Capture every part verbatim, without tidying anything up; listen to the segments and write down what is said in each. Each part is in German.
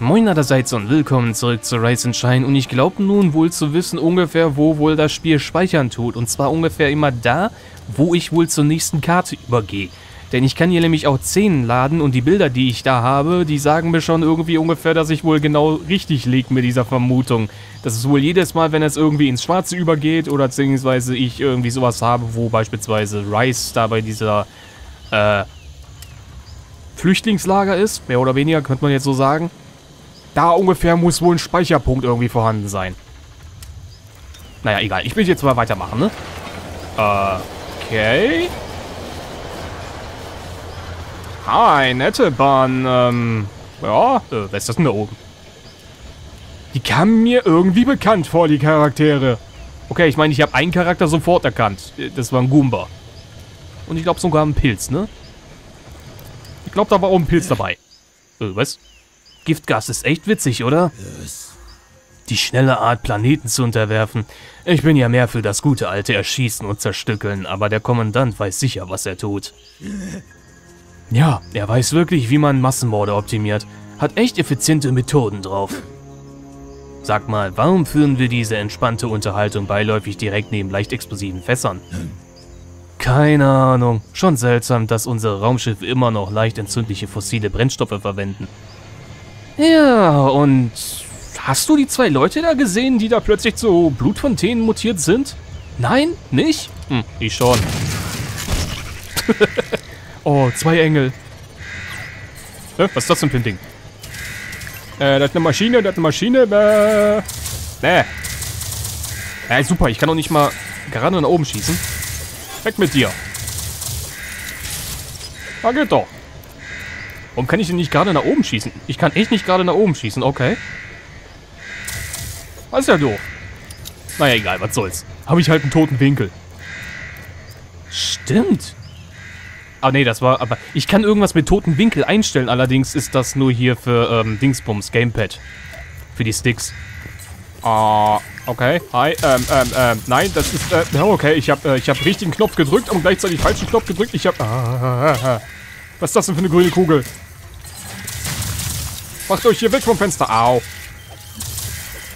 Moin allerseits und willkommen zurück zu Rise and Shine, und ich glaube nun wohl zu wissen ungefähr, wo wohl das Spiel speichern tut, und zwar ungefähr immer da, wo ich wohl zur nächsten Karte übergehe. Denn ich kann hier nämlich auch Szenen laden, und die Bilder, die ich da habe, die sagen mir schon irgendwie ungefähr, dass ich wohl genau richtig lieg mit dieser Vermutung. Das ist wohl jedes Mal, wenn es irgendwie ins Schwarze übergeht oder beziehungsweise ich irgendwie sowas habe, wo beispielsweise Rice da bei dieser äh, Flüchtlingslager ist, mehr oder weniger, könnte man jetzt so sagen. Da ungefähr muss wohl ein Speicherpunkt irgendwie vorhanden sein. Naja, egal. Ich will jetzt mal weitermachen, ne? Äh, okay. Hi, nette Bahn. Ähm, ja, äh, was ist das denn da oben? Die kamen mir irgendwie bekannt vor, die Charaktere. Okay, ich meine, ich habe einen Charakter sofort erkannt. Das war ein Goomba. Und ich glaube sogar ein Pilz, ne? Ich glaube, da war auch ein Pilz dabei. Äh, was? Giftgas ist echt witzig, oder? Die schnelle Art, Planeten zu unterwerfen. Ich bin ja mehr für das gute alte Erschießen und Zerstückeln, aber der Kommandant weiß sicher, was er tut. Ja, er weiß wirklich, wie man Massenmorde optimiert. Hat echt effiziente Methoden drauf. Sag mal, warum führen wir diese entspannte Unterhaltung beiläufig direkt neben leicht explosiven Fässern? Keine Ahnung. Schon seltsam, dass unsere Raumschiffe immer noch leicht entzündliche fossile Brennstoffe verwenden. Ja, und hast du die zwei Leute da gesehen, die da plötzlich zu Blutfontänen mutiert sind? Nein? Nicht? Hm, ich schon. Oh, zwei Engel. Hä? Was ist das denn für ein Ding? Äh, das ist eine Maschine, das ist eine Maschine. Äh, ne. Ja, super, ich kann doch nicht mal gerade nach oben schießen. Weg mit dir. Da geht doch. Warum kann ich denn nicht gerade nach oben schießen? Ich kann echt nicht gerade nach oben schießen, okay. Das ist ja doof. Naja, egal, was soll's. Habe ich halt einen toten Winkel. Stimmt. Ah, nee, das war... aber ich kann irgendwas mit toten Winkel einstellen, allerdings ist das nur hier für ähm, Dingsbums, Gamepad. Für die Sticks. Ah, okay. Hi, ähm, ähm, ähm, nein, das ist... Äh, okay, ich habe äh, ich hab richtigen Knopf gedrückt und gleichzeitig falschen Knopf gedrückt. Ich habe... Ah, ah, ah. Was ist das denn für eine grüne Kugel? Macht euch hier weg vom Fenster. Au.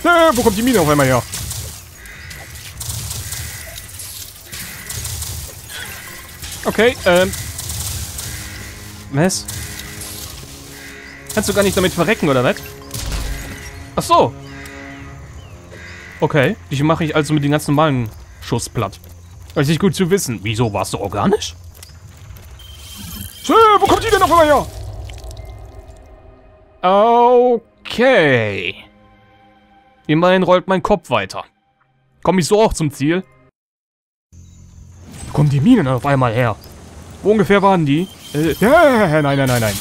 Ja, wo kommt die Mine auf einmal her? Okay, ähm. Was? Kannst du gar nicht damit verrecken, oder was? Ach so. Okay, die mache ich also mit dem ganz normalen Schuss platt. Das ist nicht gut zu wissen. Wieso? Warst du organisch? Wo kommt die denn noch immer her? Okay. Immerhin rollt mein Kopf weiter. Komme ich so auch zum Ziel? Wo kommen die Minen auf einmal her? Wo ungefähr waren die? Äh, nein, nein, nein, nein.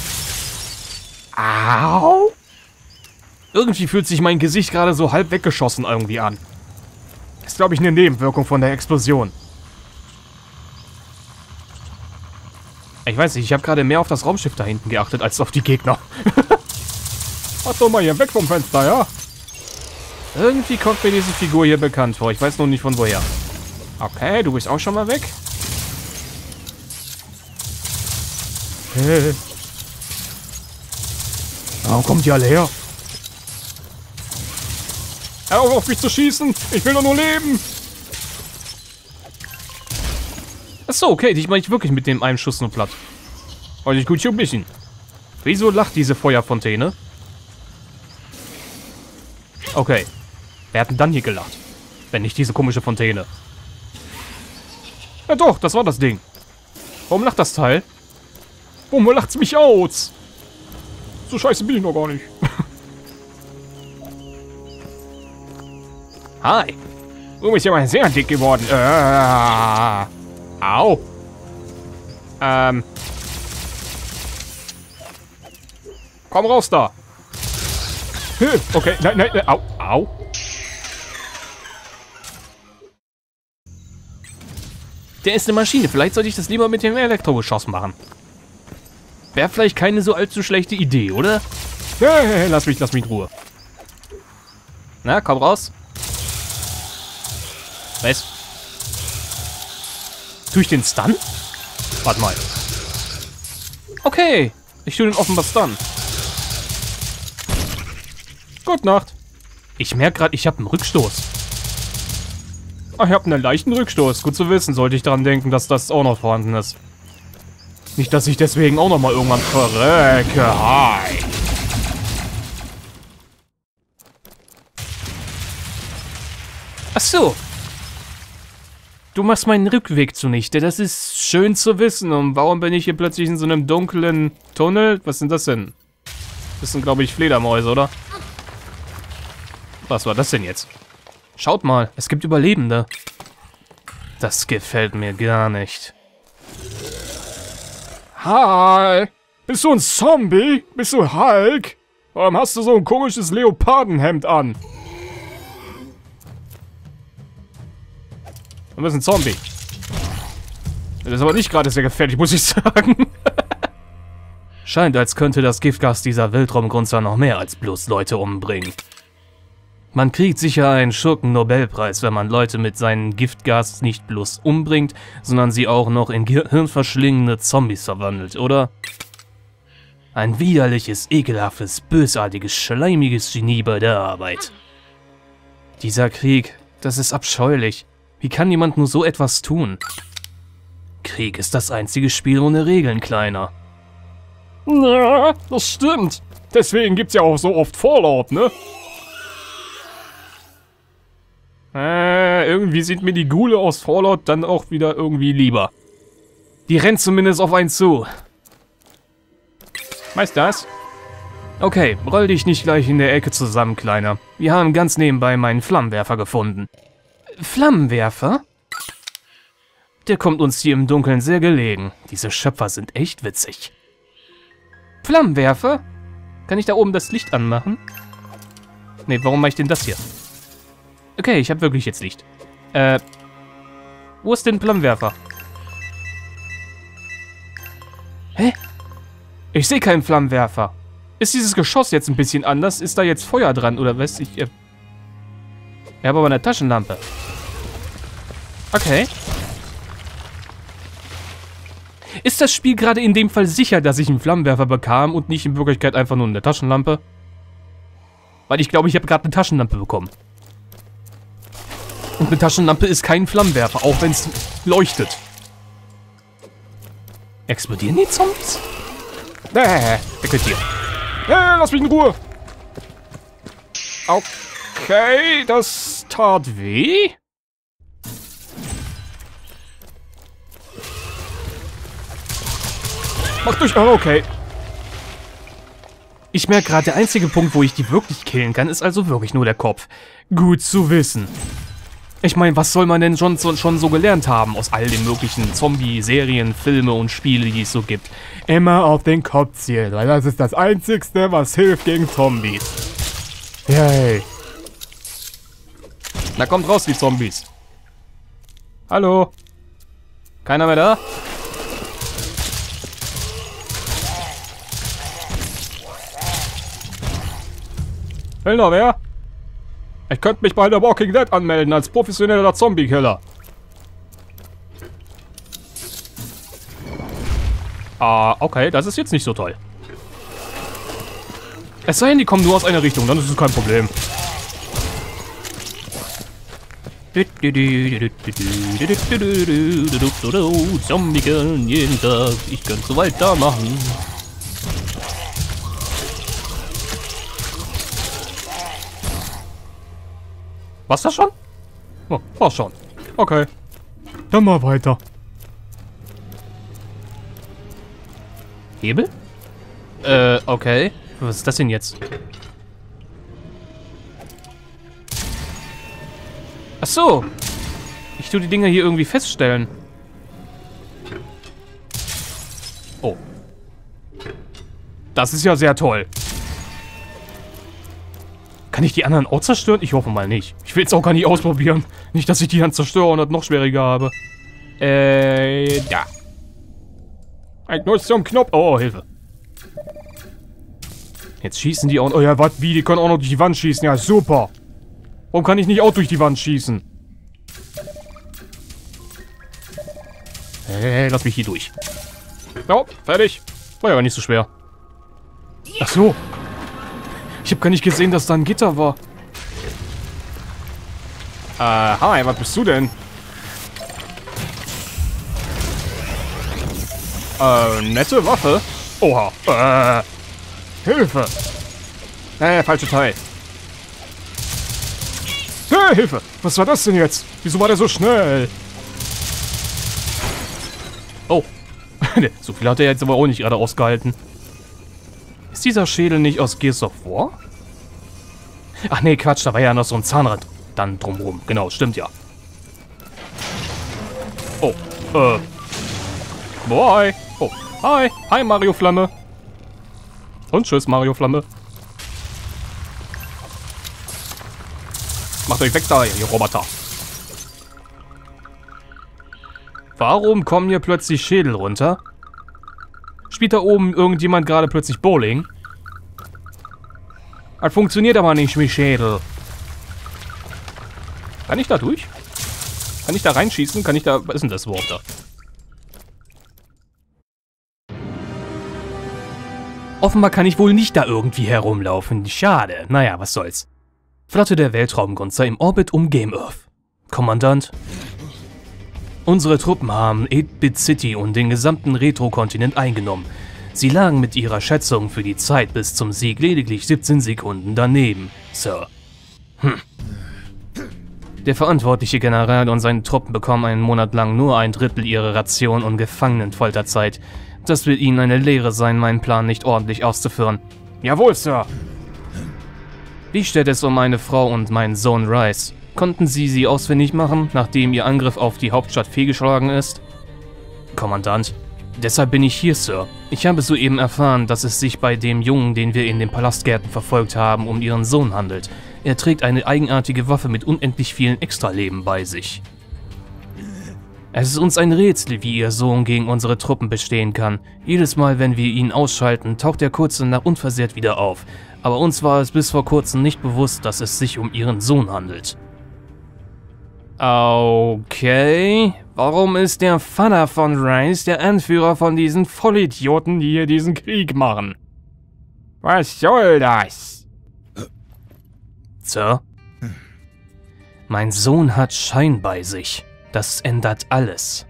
Au! Irgendwie fühlt sich mein Gesicht gerade so halb weggeschossen irgendwie an. Ist, glaube ich, eine Nebenwirkung von der Explosion. Ich weiß nicht, ich habe gerade mehr auf das Raumschiff da hinten geachtet, als auf die Gegner. Mach doch mal hier weg vom Fenster, ja? Irgendwie kommt mir diese Figur hier bekannt vor. Ich weiß noch nicht von woher. Okay, du bist auch schon mal weg. Hey. Warum kommt die alle her? Hör auf, auf mich zu schießen! Ich will doch nur leben! Achso, okay, dich mache ich wirklich mit dem einen Schuss nur platt. Wollte ich gut jugendlichen. Wieso lacht diese Feuerfontäne? Okay. Wer hat denn dann hier gelacht? Wenn nicht diese komische Fontäne. Ja doch, das war das Ding. Warum lacht das Teil? Warum lacht's mich aus? So scheiße bin ich noch gar nicht. Hi. Du bist ja mal sehr dick geworden. Ah. Au. Ähm. Komm raus da. Okay, nein, nein, nein. Au, au. Der ist eine Maschine. Vielleicht sollte ich das lieber mit dem Elektrogeschoss machen. Wäre vielleicht keine so allzu schlechte Idee, oder? Hey, lass mich, lass mich in Ruhe. Na, komm raus. Was? Tue ich den Stun? Warte mal. Okay. Ich tue den offenbar Stun. Gute Nacht. Ich merke gerade, ich habe einen Rückstoß. Ach, ich habe einen leichten Rückstoß. Gut zu wissen, sollte ich daran denken, dass das auch noch vorhanden ist. Nicht, dass ich deswegen auch noch mal irgendwann verrecke. Hi. Ach so. Du machst meinen Rückweg zunichte. Das ist schön zu wissen. Und warum bin ich hier plötzlich in so einem dunklen Tunnel? Was sind das denn? Das sind, glaube ich, Fledermäuse, oder? Was war das denn jetzt? Schaut mal, es gibt Überlebende. Das gefällt mir gar nicht. Hi! Bist du ein Zombie? Bist du Hulk? Warum hast du so ein komisches Leopardenhemd an? Du bist ein Zombie. Das ist aber nicht gerade sehr gefährlich, muss ich sagen. Scheint, als könnte das Giftgas dieser Weltraumgrunzer noch mehr als bloß Leute umbringen. Man kriegt sicher einen Schurken-Nobelpreis, wenn man Leute mit seinem Giftgas nicht bloß umbringt, sondern sie auch noch in gehirnverschlingende Zombies verwandelt, oder? Ein widerliches, ekelhaftes, bösartiges, schleimiges Genie bei der Arbeit. Dieser Krieg, das ist abscheulich. Wie kann jemand nur so etwas tun? Krieg ist das einzige Spiel ohne Regeln, Kleiner. Ja, das stimmt. Deswegen gibt's ja auch so oft Fallout, ne? Äh, irgendwie sind mir die Ghule aus Fallout dann auch wieder irgendwie lieber. Die rennt zumindest auf einen zu. Weißt du das? Okay, roll dich nicht gleich in der Ecke zusammen, Kleiner. Wir haben ganz nebenbei meinen Flammenwerfer gefunden. Flammenwerfer? Der kommt uns hier im Dunkeln sehr gelegen. Diese Schöpfer sind echt witzig. Flammenwerfer? Kann ich da oben das Licht anmachen? Nee, warum mache ich denn das hier? Okay, ich habe wirklich jetzt Licht. Äh, wo ist denn Flammenwerfer? Hä? Ich sehe keinen Flammenwerfer. Ist dieses Geschoss jetzt ein bisschen anders? Ist da jetzt Feuer dran oder was? Ich, äh, ich habe aber eine Taschenlampe. Okay. Ist das Spiel gerade in dem Fall sicher, dass ich einen Flammenwerfer bekam und nicht in Wirklichkeit einfach nur eine Taschenlampe? Weil ich glaube, ich habe gerade eine Taschenlampe bekommen. Und eine Taschenlampe ist kein Flammenwerfer, auch wenn es leuchtet. Explodieren die Zombies? Äh, weg hier. Äh, lass mich in Ruhe. Okay, das tat weh. Mach durch. Oh, okay. Ich merke gerade, der einzige Punkt, wo ich die wirklich killen kann, ist also wirklich nur der Kopf. Gut zu wissen. Ich meine, was soll man denn schon, schon so gelernt haben aus all den möglichen Zombie-Serien, Filme und Spiele, die es so gibt? Immer auf den Kopf zielen, weil das ist das Einzigste, was hilft gegen Zombies. Yay. Na kommt raus, die Zombies. Hallo? Keiner mehr da? Will noch wer? Ich könnte mich bei der Walking Dead anmelden, als professioneller Zombie-Killer. Ah, okay, das ist jetzt nicht so toll. Es sei denn, die kommen nur aus einer Richtung, dann ist es kein Problem. Zombie-Killer jeden Tag, ich könnte so weitermachen. War's das schon? Oh, war's schon. Okay. Dann mal weiter. Hebel? Äh, okay. Was ist das denn jetzt? Ach so. Ich tue die Dinger hier irgendwie feststellen. Oh. Das ist ja sehr toll. Kann ich die anderen auch zerstören? Ich hoffe mal nicht. Ich will es auch gar nicht ausprobieren. Nicht, dass ich die dann zerstöre und das noch schwieriger habe. Äh, da. Ein Knopf zum Knopf. Oh, Hilfe. Jetzt schießen die auch... Oh ja, was? Wie? Die können auch noch durch die Wand schießen. Ja, super. Warum kann ich nicht auch durch die Wand schießen? Hey, lass mich hier durch. So, fertig. War ja aber nicht so schwer. Ach so. Ich hab gar nicht gesehen, dass da ein Gitter war. Äh, hi, was bist du denn? Äh, nette Waffe? Oha. Äh, Hilfe! Äh, falsche Teil. Hey, Hilfe! Was war das denn jetzt? Wieso war der so schnell? Oh. So viel hat er jetzt aber auch nicht gerade ausgehalten. Ist dieser Schädel nicht aus Gears of War? Ach nee, Quatsch, da war ja noch so ein Zahnrad dann drumherum. Genau, stimmt ja. Oh, äh. Bye. Oh, hi. Hi, Mario Flamme. Und tschüss, Mario Flamme. Macht euch weg da, ihr Roboter. Warum kommen hier plötzlich Schädel runter? Spielt da oben irgendjemand gerade plötzlich Bowling? Das funktioniert aber nicht mit Schädel. Kann ich da durch? Kann ich da reinschießen? Kann ich da... Was ist denn das Wort da? Offenbar kann ich wohl nicht da irgendwie herumlaufen. Schade. Naja, was soll's. Flotte der Weltraumgrunzer im Orbit um Game Earth. Kommandant... Unsere Truppen haben acht Bit City und den gesamten Retro-Kontinent eingenommen. Sie lagen mit ihrer Schätzung für die Zeit bis zum Sieg lediglich siebzehn Sekunden daneben, Sir. Hm. Der verantwortliche General und seine Truppen bekommen einen Monat lang nur ein Drittel ihrer Ration und Gefangenenfolterzeit. Das wird ihnen eine Lehre sein, meinen Plan nicht ordentlich auszuführen. Jawohl, Sir! Wie steht es um meine Frau und meinen Sohn Rice? Konnten Sie sie ausfindig machen, nachdem Ihr Angriff auf die Hauptstadt fehlgeschlagen ist? Kommandant, deshalb bin ich hier, Sir. Ich habe soeben erfahren, dass es sich bei dem Jungen, den wir in den Palastgärten verfolgt haben, um Ihren Sohn handelt. Er trägt eine eigenartige Waffe mit unendlich vielen Extraleben bei sich. Es ist uns ein Rätsel, wie Ihr Sohn gegen unsere Truppen bestehen kann. Jedes Mal, wenn wir ihn ausschalten, taucht er kurz danach unversehrt wieder auf. Aber uns war es bis vor kurzem nicht bewusst, dass es sich um Ihren Sohn handelt. Okay, warum ist der Vater von Rice der Anführer von diesen Vollidioten, die hier diesen Krieg machen? Was soll das? Sir? Mein Sohn hat Schein bei sich. Das ändert alles.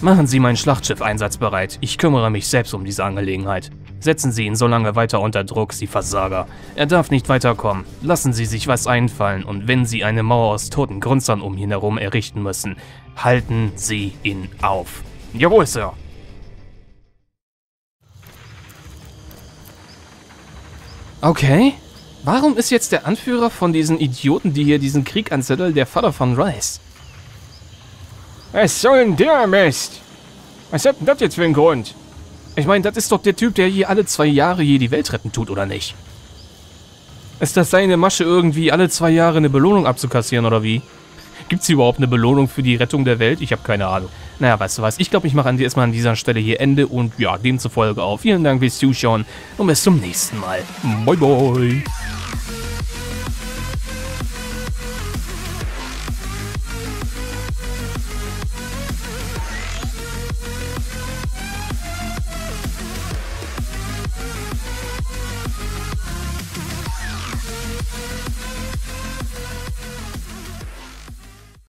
Machen Sie mein Schlachtschiff einsatzbereit. Ich kümmere mich selbst um diese Angelegenheit. Setzen Sie ihn so lange weiter unter Druck, Sie Versager. Er darf nicht weiterkommen. Lassen Sie sich was einfallen und wenn Sie eine Mauer aus toten Grunzern um ihn herum errichten müssen, halten Sie ihn auf. Jawohl, Sir. Okay. Warum ist jetzt der Anführer von diesen Idioten, die hier diesen Krieg anzetteln, der Vater von Rice? Was soll denn der Mist? Was hat denn das jetzt für einen Grund? Ich meine, das ist doch der Typ, der hier alle zwei Jahre hier die Welt retten tut, oder nicht? Ist das seine Masche irgendwie, alle zwei Jahre eine Belohnung abzukassieren, oder wie? Gibt's überhaupt eine Belohnung für die Rettung der Welt? Ich habe keine Ahnung. Naja, weißt du was, ich glaube, ich mache erstmal an dieser Stelle hier Ende und ja, demzufolge auch. Vielen Dank fürs Zuschauen und bis zum nächsten Mal. Bye, bye.